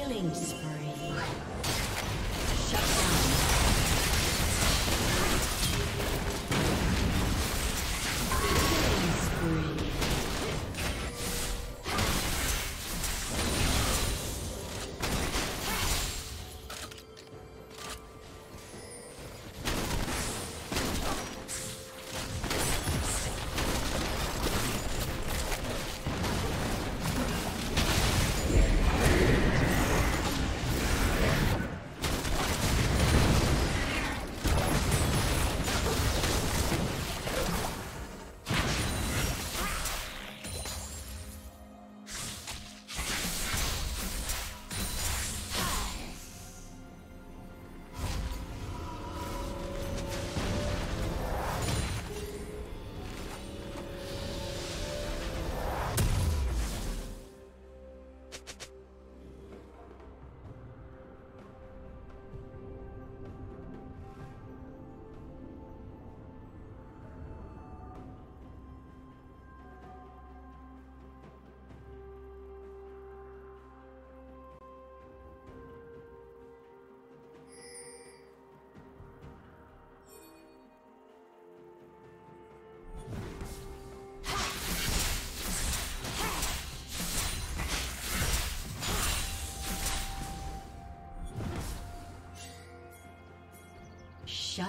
Killing spree. Shut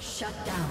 Shut down.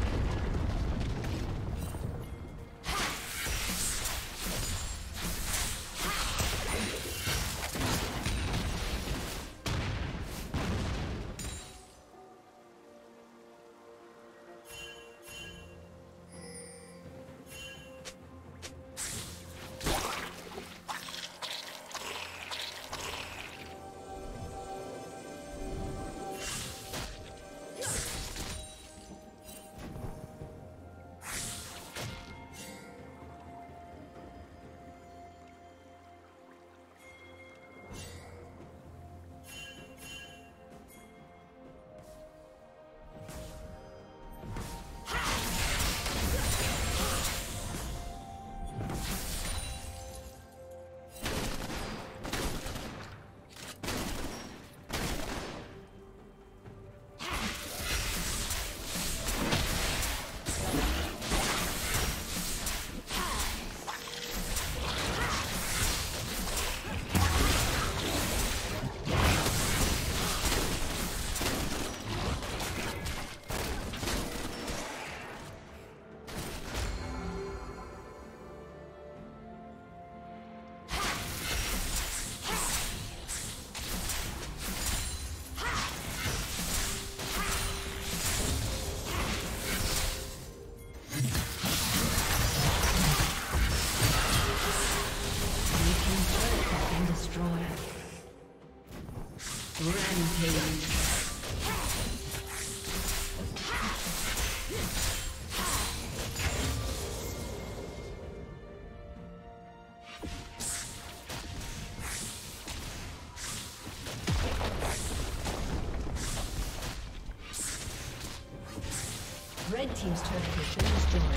Red team's turret has been destroyed.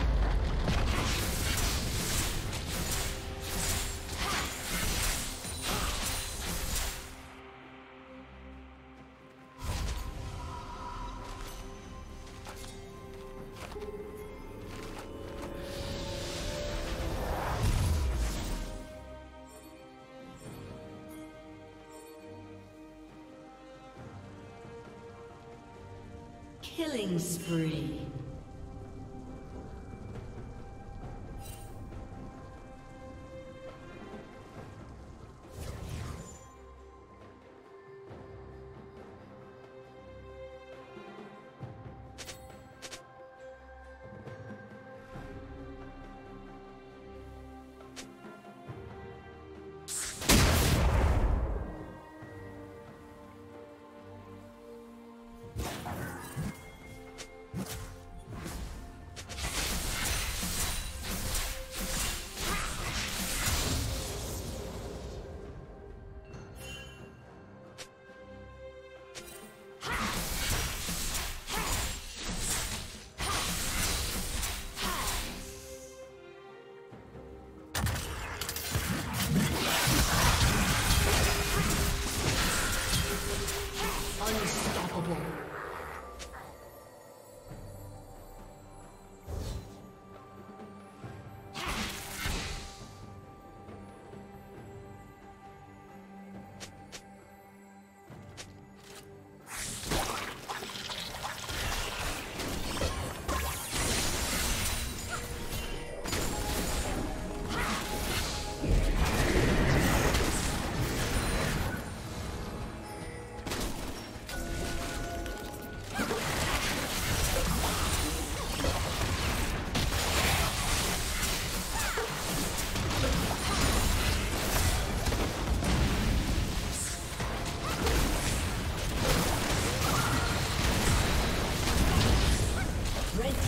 Killing spree.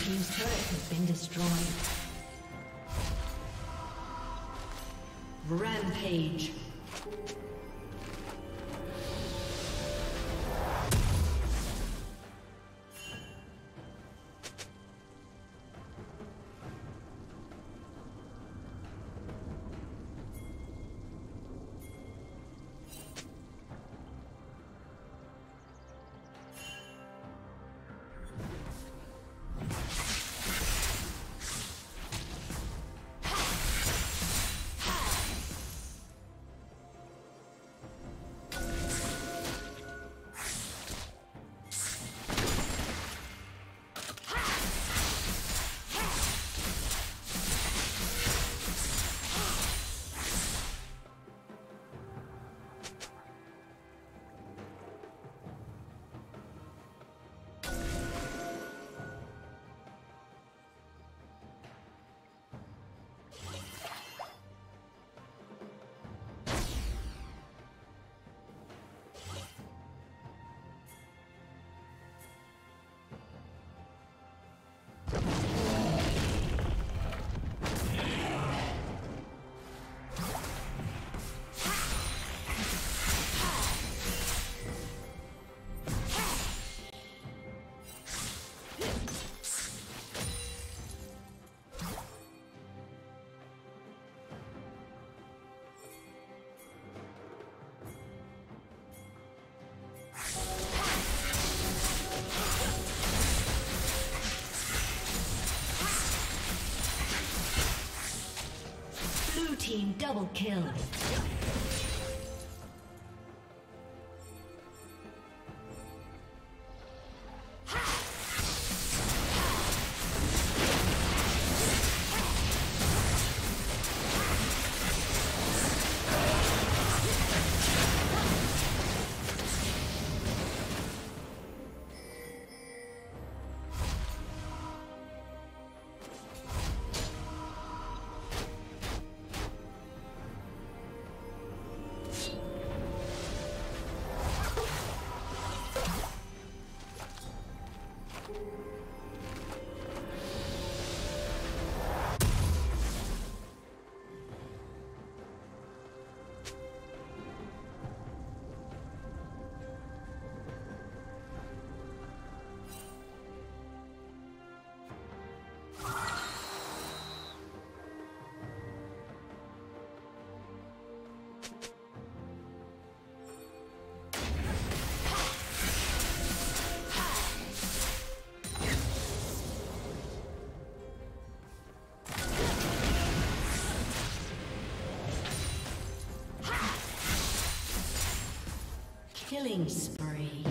Team's turret has been destroyed. Rampage. Team double kill. Killing spree.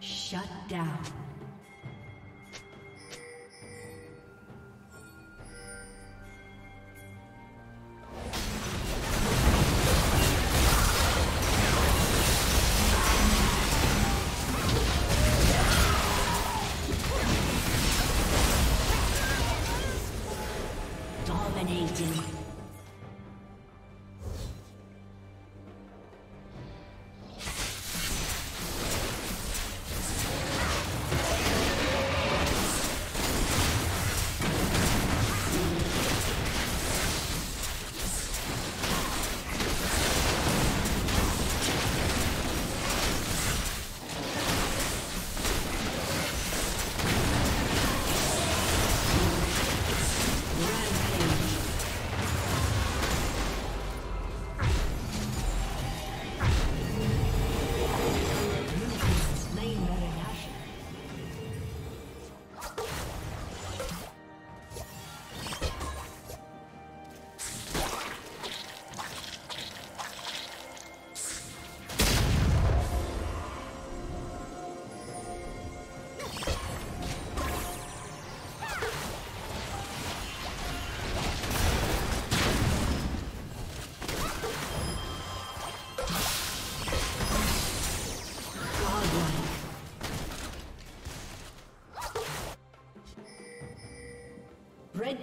Shut down. Dominating. Red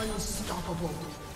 Unstoppable.